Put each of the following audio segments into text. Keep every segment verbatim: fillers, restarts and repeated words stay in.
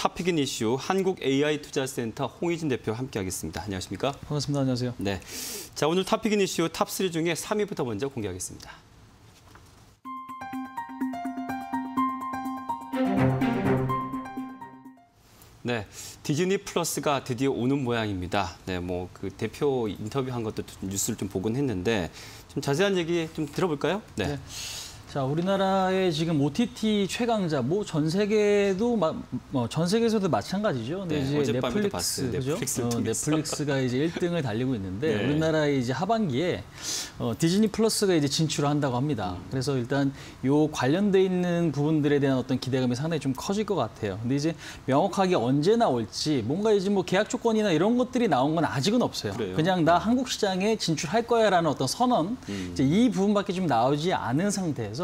탑픽인 이슈 한국 에이아이 투자센터 홍희진 대표와 함께하겠습니다. 안녕하십니까? 반갑습니다. 안녕하세요. 네, 자 오늘 탑픽인 이슈 탑 쓰리 중에 삼 위부터 먼저 공개하겠습니다. 네, 디즈니 플러스가 드디어 오는 모양입니다. 네, 뭐 그 대표 인터뷰한 것도 뉴스를 좀 보곤 했는데 좀 자세한 얘기 좀 들어볼까요? 네. 네. 자, 우리나라의 지금 오티티 최강자, 뭐 전 세계도 마, 뭐 전 세계에서도 마찬가지죠. 근데 네, 이제 어젯밤에도 넷플릭스, 봤어요. 넷플릭스, 어, 넷플릭스가 이제 일 등을 달리고 있는데 네. 우리나라의 이제 하반기에 어, 디즈니 플러스가 이제 진출을 한다고 합니다. 음. 그래서 일단 요 관련돼 있는 부분들에 대한 어떤 기대감이 상당히 좀 커질 것 같아요. 근데 이제 명확하게 언제 나올지, 뭔가 이제 뭐 계약 조건이나 이런 것들이 나온 건 아직은 없어요. 그래요? 그냥 나 한국 시장에 진출할 거야라는 어떤 선언, 음. 이제 이 부분밖에 좀 나오지 않은 상태에서.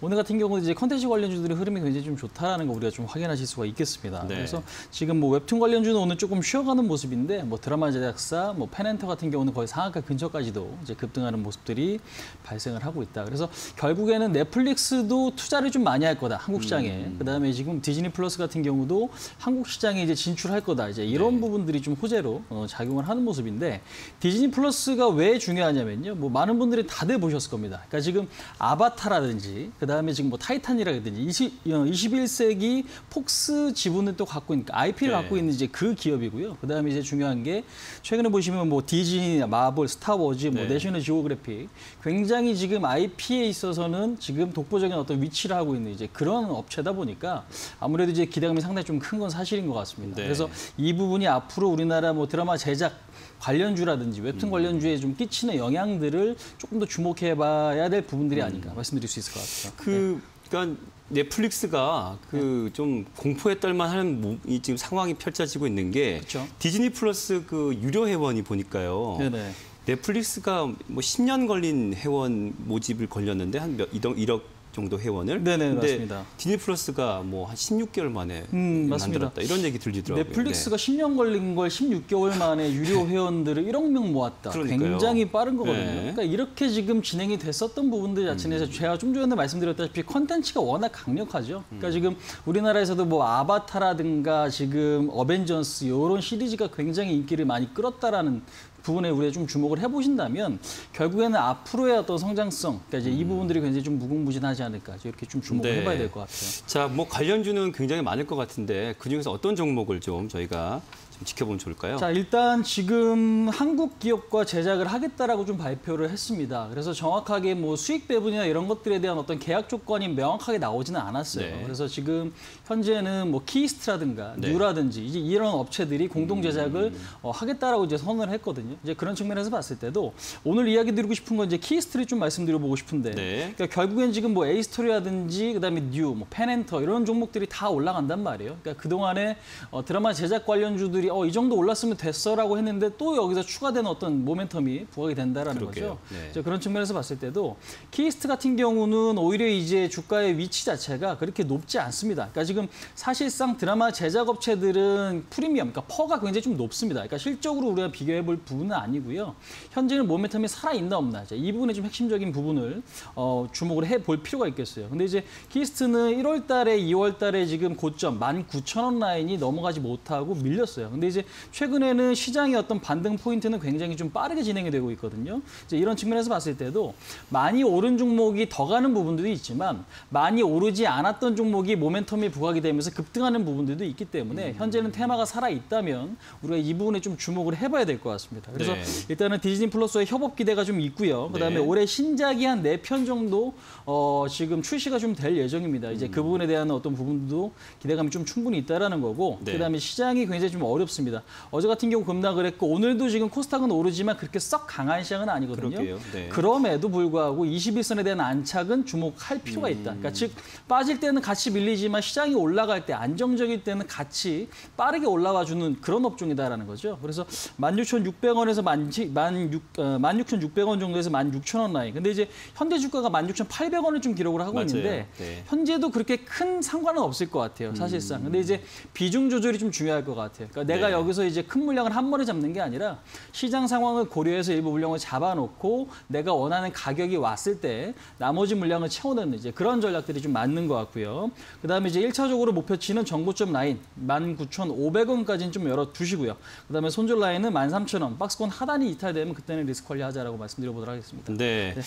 오늘 같은 경우는 이제 컨텐츠 관련주들의 흐름이 굉장히 좀 좋다라는 거 우리가 좀 확인하실 수가 있겠습니다. 네. 그래서 지금 뭐 웹툰 관련주는 오늘 조금 쉬어가는 모습인데 뭐 드라마 제작사, 뭐 팬엔터 같은 경우는 거의 상한가 근처까지도 이제 급등하는 모습들이 발생을 하고 있다. 그래서 결국에는 넷플릭스도 투자를 좀 많이 할 거다 한국 시장에. 음. 그다음에 지금 디즈니 플러스 같은 경우도 한국 시장에 이제 진출할 거다. 이제 이런 네. 부분들이 좀 호재로 어, 작용을 하는 모습인데 디즈니 플러스가 왜 중요하냐면요. 뭐 많은 분들이 다들 보셨을 겁니다. 그러니까 지금 아바타라든지 그다음에 지금 뭐 타이탄이라든지 이십일 세기 폭스 지분을 또 갖고 있는 아이피를 네. 갖고 있는 이제 그 기업이고요. 그다음에 이제 중요한 게 최근에 보시면 뭐 디즈니나 마블, 스타워즈, 뭐 네. 내셔널 지오그래픽 굉장히 지금 아이피에 있어서는 지금 독보적인 어떤 위치를 하고 있는 이제 그런 업체다 보니까 아무래도 이제 기대감이 상당히 좀 큰 건 사실인 것 같습니다. 네. 그래서 이 부분이 앞으로 우리나라 뭐 드라마 제작 관련주라든지 웹툰 관련주에 좀 끼치는 영향들을 조금 더 주목해봐야 될 부분들이 아닌가 말씀드릴 수 있을 것 같아요. 그, 그러니까 넷플릭스가 그 좀 공포에 떨만 하는 이 지금 상황이 펼쳐지고 있는 게 그쵸. 디즈니 플러스 그 유료 회원이 보니까요. 네네. 넷플릭스가 뭐 십 년 걸린 회원 모집을 걸렸는데 한 몇, 일억 정도 회원을. 네네, 맞습니다. 디즈니 플러스가 뭐 한 십육 개월 만에 음, 만들었다. 이런 얘기 들리더라고요. 넷플릭스가 네. 십 년 걸린 걸 십육 개월 만에 유료 회원들을 일억 명 모았다. 그러니까요. 굉장히 빠른 거거든요. 네. 그러니까 이렇게 지금 진행이 됐었던 부분들 자체에서 음. 제가 좀 전에 말씀드렸다시피 콘텐츠가 워낙 강력하죠. 그러니까 음. 지금 우리나라에서도 뭐 아바타라든가 지금 어벤져스 이런 시리즈가 굉장히 인기를 많이 끌었다라는 부분에 우리가 좀 주목을 해보신다면 결국에는 앞으로의 어떤 성장성, 그러니까 이제 음. 이 부분들이 굉장히 좀 무궁무진하지 않을까 이렇게 좀 주목을 네. 해봐야 될 것 같아요. 자, 뭐 관련주는 굉장히 많을 것 같은데 그 중에서 어떤 종목을 좀 저희가 좀 지켜보면 좋을까요? 자, 일단 지금 한국 기업과 제작을 하겠다라고 좀 발표를 했습니다. 그래서 정확하게 뭐 수익 배분이나 이런 것들에 대한 어떤 계약 조건이 명확하게 나오지는 않았어요. 네. 그래서 지금 현재는 뭐 키이스트라든가 네. 뉴라든지 이제 이런 업체들이 공동 제작을 음. 어, 하겠다라고 이제 선언을 했거든요. 이제 그런 측면에서 봤을 때도 오늘 이야기 드리고 싶은 건 이제 키이스트를 좀 말씀드려보고 싶은데 네. 그러니까 결국엔 지금 뭐 에이스토리라든지 그다음에 뉴, 뭐 팬엔터 이런 종목들이 다 올라간단 말이에요. 그러니까 그 동안에 어, 드라마 제작 관련주들이 어, 이 정도 올랐으면 됐어라고 했는데 또 여기서 추가된 어떤 모멘텀이 부각이 된다라는 그럴게요. 거죠. 네. 이제 그런 측면에서 봤을 때도 키이스트 같은 경우는 오히려 이제 주가의 위치 자체가 그렇게 높지 않습니다. 그러니까 지금 사실상 드라마 제작 업체들은 프리미엄, 그러니까 퍼가 굉장히 좀 높습니다. 그러니까 실적으로 우리가 비교해볼 부분. 아니고요. 현재는 모멘텀이 살아있나 없나 이 부분에 좀 핵심적인 부분을 어, 주목을 해볼 필요가 있겠어요. 근데 이제 키이스트는 일월 달에 이월 달에 지금 고점 만 구천 원 라인이 넘어가지 못하고 밀렸어요. 근데 이제 최근에는 시장의 어떤 반등 포인트는 굉장히 좀 빠르게 진행이 되고 있거든요. 이제 이런 측면에서 봤을 때도 많이 오른 종목이 더 가는 부분들도 있지만 많이 오르지 않았던 종목이 모멘텀이 부각이 되면서 급등하는 부분들도 있기 때문에 음. 현재는 테마가 살아있다면 우리가 이 부분에 좀 주목을 해봐야 될 것 같습니다. 그래서 네. 일단은 디즈니 플러스의 협업 기대가 좀 있고요. 그다음에 네. 올해 신작이 한 네 편 정도 어, 지금 출시가 좀 될 예정입니다. 이제 음. 그 부분에 대한 어떤 부분도 기대감이 좀 충분히 있다라는 거고 네. 그다음에 시장이 굉장히 좀 어렵습니다. 어제 같은 경우 급락을 했고 오늘도 지금 코스닥은 오르지만 그렇게 썩 강한 시장은 아니거든요. 네. 그럼에도 불구하고 이십일선에 대한 안착은 주목할 필요가 있다. 그러니까 즉 빠질 때는 같이 밀리지만 시장이 올라갈 때 안정적일 때는 같이 빠르게 올라와 주는 그런 업종이다라는 거죠. 그래서 만 육천육백 원 에서 만 육천육백 원 정도에서 만 육천 원 라인. 근데 이제 현재 주가가 만 육천팔백 원을 좀 기록을 하고 맞아요. 있는데 네. 현재도 그렇게 큰 상관은 없을 것 같아요. 사실상. 음. 근데 이제 비중 조절이 좀 중요할 것 같아요. 그러니까 내가 여기서 이제 큰 물량을 한 번에 잡는 게 아니라 시장 상황을 고려해서 일부 물량을 잡아놓고 내가 원하는 가격이 왔을 때 나머지 물량을 채워넣는 이제 그런 전략들이 좀 맞는 것 같고요. 그다음에 이제 일차적으로 목표치는 정고점 라인 만 구천오백 원까지는 좀 열어두시고요. 그다음에 손절 라인은 만 삼천 원, 박스권 하단이 이탈되면 그때는 리스크 관리하자라고 말씀드려보도록 하겠습니다. 네. 네.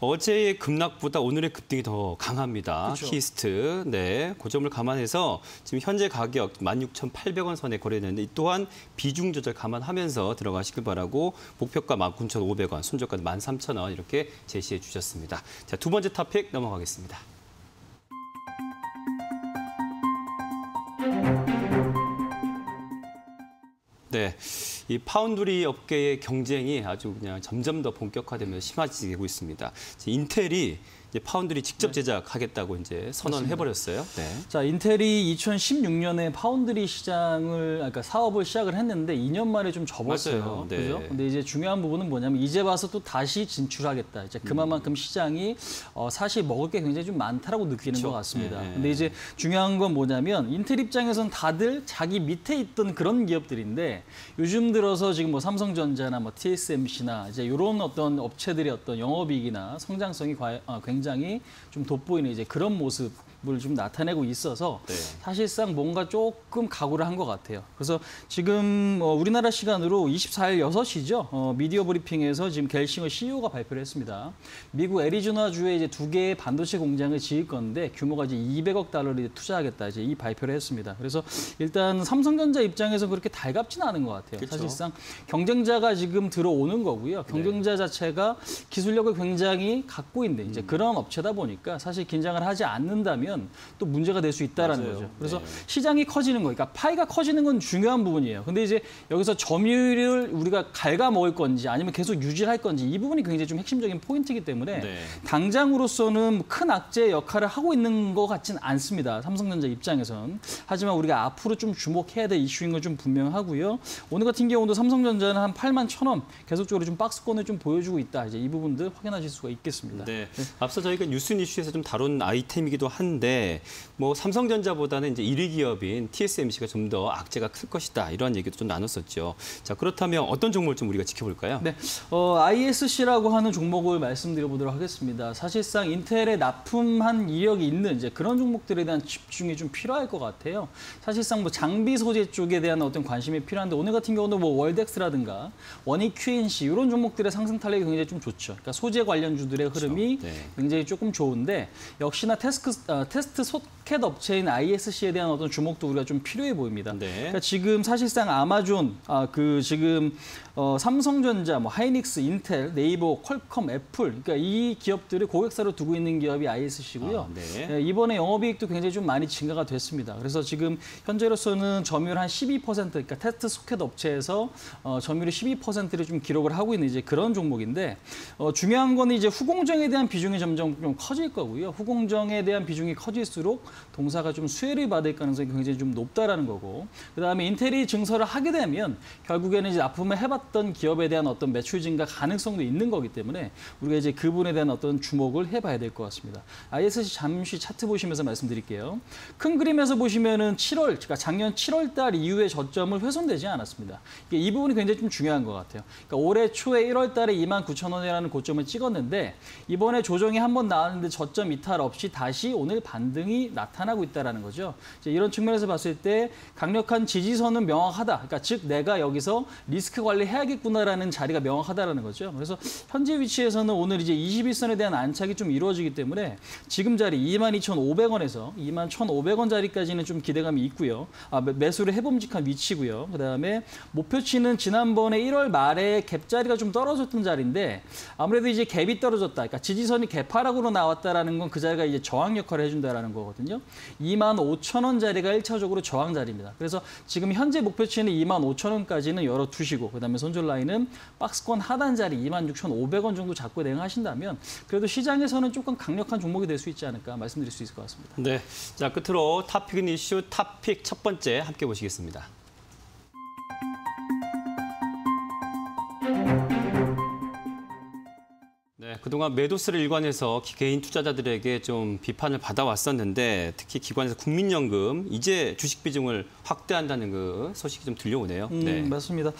어제의 급락보다 오늘의 급등이 더 강합니다. 그렇죠. 키이스트. 네. 그 점을 감안해서 지금 현재 가격 만 육천팔백 원 선에 거래되는데 또한 비중 조절 감안하면서 들어가시길 바라고 목표가 만 구천오백 원, 손절가는 만 삼천 원 이렇게 제시해 주셨습니다. 자, 두 번째 탑픽 넘어가겠습니다. 네, 이 파운드리 업계의 경쟁이 아주 그냥 점점 더 본격화되면서 심화지고 있습니다. 인텔이 이제 파운드리 직접 제작하겠다고 이제 선언을 해버렸어요. 네. 자, 인텔이 이천십육 년에 파운드리 시장을, 그러니까 사업을 시작을 했는데 이 년 만에 좀 접었어요. 네. 그죠? 근데 이제 중요한 부분은 뭐냐면 이제 와서 또 다시 진출하겠다. 이제 그만큼 음. 시장이 어, 사실 먹을 게 굉장히 좀 많다라고 느끼는 그렇죠? 것 같습니다. 네. 근데 이제 중요한 건 뭐냐면 인텔 입장에서는 다들 자기 밑에 있던 그런 기업들인데 요즘 들어서 지금 뭐 삼성전자나 뭐 티에스엠씨나 이제 이런 어떤 업체들의 어떤 영업이익이나 성장성이 과연, 아, 굉장히 굉장히 좀 돋보이는 이제 그런 모습. 을 좀 나타내고 있어서 네. 사실상 뭔가 조금 각오를 한 것 같아요. 그래서 지금 어, 우리나라 시간으로 이십사일 여섯 시죠. 어, 미디어 브리핑에서 지금 겔싱어 씨이오가 발표를 했습니다. 미국 애리조나 주에 이제 두 개의 반도체 공장을 지을 건데 규모가 이제 이백억 달러를 이제 투자하겠다 이제 이 발표를 했습니다. 그래서 일단 삼성전자 입장에서 그렇게 달갑지는 않은 것 같아요. 그쵸. 사실상 경쟁자가 지금 들어오는 거고요. 경쟁자 네. 자체가 기술력을 굉장히 갖고 있는데 이제 음. 그런 업체다 보니까 사실 긴장을 하지 않는다면 또 문제가 될 수 있다라는 맞아요. 거죠. 그래서 네. 시장이 커지는 거니까 그러니까 파이가 커지는 건 중요한 부분이에요. 근데 이제 여기서 점유율을 우리가 갉아 먹을 건지 아니면 계속 유지할 건지 이 부분이 굉장히 좀 핵심적인 포인트이기 때문에 네. 당장으로서는 큰 악재 역할을 하고 있는 것 같진 않습니다. 삼성전자 입장에선. 하지만 우리가 앞으로 좀 주목해야 될 이슈인 건 좀 분명하고요. 오늘 같은 경우도 삼성전자는 한 팔만 천 원 계속적으로 좀 박스권을 좀 보여주고 있다. 이제 이 부분들 확인하실 수가 있겠습니다. 네. 네. 앞서 저희가 뉴스 이슈에서 좀 다룬 아이템이기도 한데. 네, 뭐 삼성전자보다는 이제 일 위 기업인 티에스엠씨가 좀 더 악재가 클 것이다 이런 얘기도 좀 나눴었죠. 자 그렇다면 어떤 종목을 좀 우리가 지켜볼까요? 네, 어, 아이에스씨라고 하는 종목을 말씀드려보도록 하겠습니다. 사실상 인텔에 납품한 이력이 있는 이제 그런 종목들에 대한 집중이 좀 필요할 것 같아요. 사실상 뭐 장비 소재 쪽에 대한 어떤 관심이 필요한데 오늘 같은 경우도 뭐 월덱스라든가 워닉 큐엔씨 이런 종목들의 상승 탄력이 굉장히 좀 좋죠. 그러니까 소재 관련주들의 그렇죠. 흐름이 네. 굉장히 조금 좋은데 역시나 테스크 어, 테스트 소켓 업체인 아이에스씨에 대한 어떤 주목도 우리가 좀 필요해 보입니다. 네. 그러니까 지금 사실상 아마존, 아, 그 지금 어, 삼성전자, 뭐 하이닉스, 인텔, 네이버, 퀄컴, 애플, 그러니까 이 기업들을 고객사로 두고 있는 기업이 아이에스씨고요. 아, 네. 네, 이번에 영업이익도 굉장히 좀 많이 증가가 됐습니다. 그래서 지금 현재로서는 점유율 한 십이 퍼센트, 그러니까 테스트 소켓 업체에서 어, 점유율 십이 퍼센트를 좀 기록을 하고 있는 이제 그런 종목인데 어, 중요한 건 이제 후공정에 대한 비중이 점점 좀 커질 거고요. 후공정에 대한 비중이 커질수록 동사가 좀 수혜를 받을 가능성이 굉장히 좀 높다라는 거고 그다음에 인텔이 증설을 하게 되면 결국에는 이제 납품을 해봤던 기업에 대한 어떤 매출 증가 가능성도 있는 거기 때문에 우리가 이제 그분에 대한 어떤 주목을 해봐야 될 것 같습니다. 아이에스씨 잠시 차트 보시면서 말씀드릴게요. 큰 그림에서 보시면은 칠월, 그러니까 작년 칠월 달 이후에 저점을 훼손되지 않았습니다. 이 부분이 굉장히 좀 중요한 것 같아요. 그러니까 올해 초에 일월 달에 이만 구천 원이라는 고점을 찍었는데 이번에 조정이 한 번 나왔는데 저점 이탈 없이 다시 오늘 반등이 나타나고 있다는 거죠. 이제 이런 측면에서 봤을 때 강력한 지지선은 명확하다. 그러니까 즉 내가 여기서 리스크 관리해야겠구나라는 자리가 명확하다는 거죠. 그래서 현재 위치에서는 오늘 이제 이십일선에 대한 안착이 좀 이루어지기 때문에 지금 자리 이만 이천오백 원에서 이만 천오백 원 자리까지는 좀 기대감이 있고요. 아, 매수를 해봄직한 위치고요. 그다음에 목표치는 지난번에 일월 말에 갭 자리가 좀 떨어졌던 자리인데 아무래도 이제 갭이 떨어졌다. 그러니까 지지선이 갭하락으로 나왔다라는 건 그 자리가 이제 저항 역할을 해준다. 라는 거거든요. 이만 오천 원 자리가 일차적으로 저항 자리입니다. 그래서 지금 현재 목표치는 이만 오천 원까지는 열어두시고 그다음에 손절 라인은 박스권 하단 자리 이만 육천 오백 원 정도 잡고 대응하신다면 그래도 시장에서는 조금 강력한 종목이 될 수 있지 않을까 말씀드릴 수 있을 것 같습니다. 네, 자 끝으로 탑픽인 이슈 탑픽 첫 번째 함께 보시겠습니다. 네, 그동안 매도세를 일관해서 개인 투자자들에게 좀 비판을 받아왔었는데 특히 기관에서 국민연금 이제 주식 비중을 확대한다는 그 소식이 좀 들려오네요. 음, 네, 맞습니다.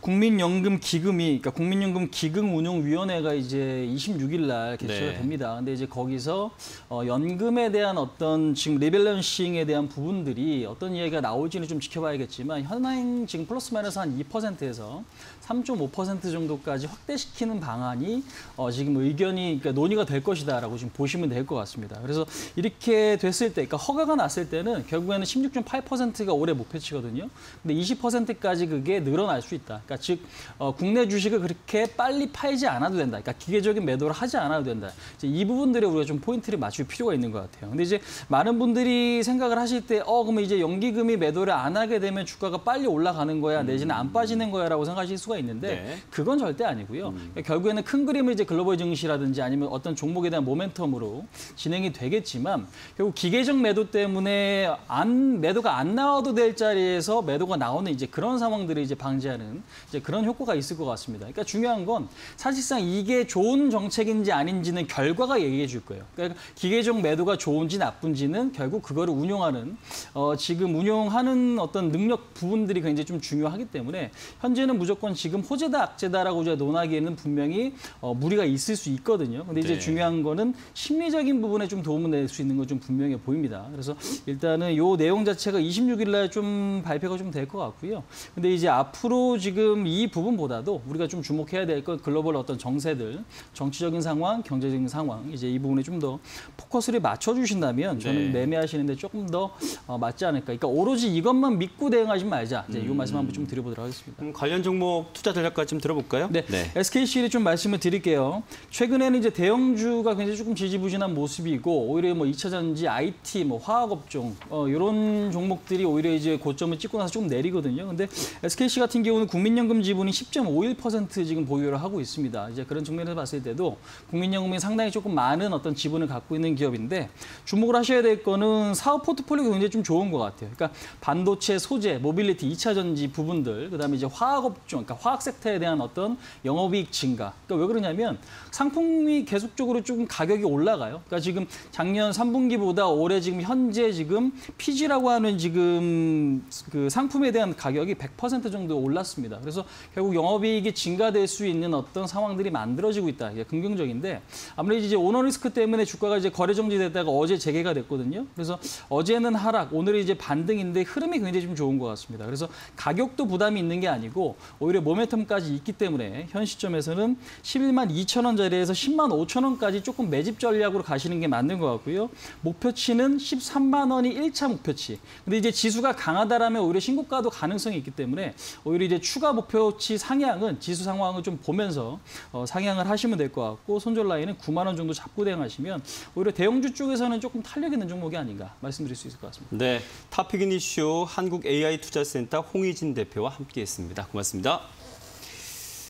국민연금 기금이 그러니까 국민연금 기금 운용위원회가 이제 이십육 일 날 개최가 네. 됩니다. 근데 이제 거기서 어, 연금에 대한 어떤 지금 리밸런싱에 대한 부분들이 어떤 이야기가 나올지는 좀 지켜봐야겠지만 현행 지금 플러스 마이너스 한 이 퍼센트에서 삼 점 오 퍼센트 정도까지 확대시키는 방안이 어, 지금 의견이 그러니까 논의가 될 것이다라고 지금 보시면 될 것 같습니다. 그래서 이렇게 됐을 때, 그러니까 허가가 났을 때는 결국에는 십육 점 팔 퍼센트가 올해 목표치거든요. 근데 이십 퍼센트까지 그게 늘어날 수 있다. 그러니까 즉 어, 국내 주식을 그렇게 빨리 팔지 않아도 된다. 그러니까 기계적인 매도를 하지 않아도 된다. 이제 이 부분들에 우리가 좀 포인트를 맞출 필요가 있는 것 같아요. 근데 이제 많은 분들이 생각을 하실 때, 어, 그러면 이제 연기금이 매도를 안 하게 되면 주가가 빨리 올라가는 거야, 내지는 안 빠지는 거야라고 생각하실 수가 있는데 네. 그건 절대 아니고요. 음. 그러니까 결국에는 큰 그림을 이제 글로벌 증시라든지 아니면 어떤 종목에 대한 모멘텀으로 진행이 되겠지만 결국 기계적 매도 때문에 안 매도가 안 나와도 될 자리에서 매도가 나오는 이제 그런 상황들을 이제 방지하는 이제 그런 효과가 있을 것 같습니다. 그러니까 중요한 건 사실상 이게 좋은 정책인지 아닌지는 결과가 얘기해 줄 거예요. 그러니까 기계적 매도가 좋은지 나쁜지는 결국 그거를 운용하는 어, 지금 운용하는 어떤 능력 부분들이 굉장히 좀 중요하기 때문에 현재는 무조건 지금 호재다 악재다라고 이제 논하기에는 분명히 어, 무리가 있을 수 있거든요. 근데 이제 네. 중요한 거는 심리적인 부분에 좀 도움을 낼 수 있는 건 좀 분명해 보입니다. 그래서 일단은 요 내용 자체가 이십육 일 날 좀 발표가 좀 될 것 같고요. 근데 이제 앞으로 지금 이 부분보다도 우리가 좀 주목해야 될 건 글로벌 어떤 정세들, 정치적인 상황, 경제적인 상황 이제 이 부분에 좀 더 포커스를 맞춰주신다면 저는 네. 매매하시는데 조금 더 어, 맞지 않을까. 그러니까 오로지 이것만 믿고 대응하지 말자. 이제 음. 이 말씀 한번 좀 드려보도록 하겠습니다. 음, 관련 종목 투자 전략까지 좀 들어볼까요? 네, 네. 에스케이씨를 좀 말씀을 드릴게요. 최근에는 이제 대형주가 굉장히 조금 지지부진한 모습이고 오히려 뭐 이차전지, 아이티, 뭐 화학업종 어, 이런 종목들이 오히려 이제 고점을 찍고 나서 조금 내리거든요. 근데 에스케이씨 같은 경우는 국민연금 지분이 십 점 오일 퍼센트 지금 보유를 하고 있습니다. 이제 그런 측면에서 봤을 때도 국민연금이 상당히 조금 많은 어떤 지분을 갖고 있는 기업인데 주목을 하셔야 될 거는 사업 포트폴리오가 굉장히 좀 좋은 것 같아요. 그러니까 반도체, 소재, 모빌리티, 이차전지 부분들, 그다음에 이제 화학업종, 그러니까 화학 섹터에 대한 어떤 영업이익 증가. 그러니까 왜 그러냐면 상품이 계속적으로 조금 가격이 올라가요. 그러니까 지금 작년 삼 분기보다 올해 지금 현재 지금 피지라고 하는 지금 그 상품에 대한 가격이 백 퍼센트 정도 올랐습니다. 그래서 결국 영업이익이 증가될 수 있는 어떤 상황들이 만들어지고 있다. 이게 긍정적인데 아무래도 이제 오너 리스크 때문에 주가가 이제 거래 정지됐다가 어제 재개가 됐거든요. 그래서 어제는 하락, 오늘은 이제 반등인데 흐름이 굉장히 좀 좋은 것 같습니다. 그래서 가격도 부담이 있는 게 아니고 오히려 모멘텀까지 있기 때문에 현 시점에서는 십일만 이천 원 자리에서 십만 오천 원까지 조금 매집 전략으로 가시는 게 맞는 것 같고요. 목표치는 십삼만 원이 일 차 목표치. 근데 이제 지수가 강하다라면 오히려 신고가도 가능성이 있기 때문에 오히려 이제 추가 목표치 상향은 지수 상황을 좀 보면서 어, 상향을 하시면 될 것 같고 손절 라인은 구만 원 정도 잡고 대응하시면 오히려 대형주 쪽에서는 조금 탄력 있는 종목이 아닌가 말씀드릴 수 있을 것 같습니다. 네, 탑픽인 이슈 한국에이아이투자센터 홍희진 대표와 함께했습니다. 고맙습니다.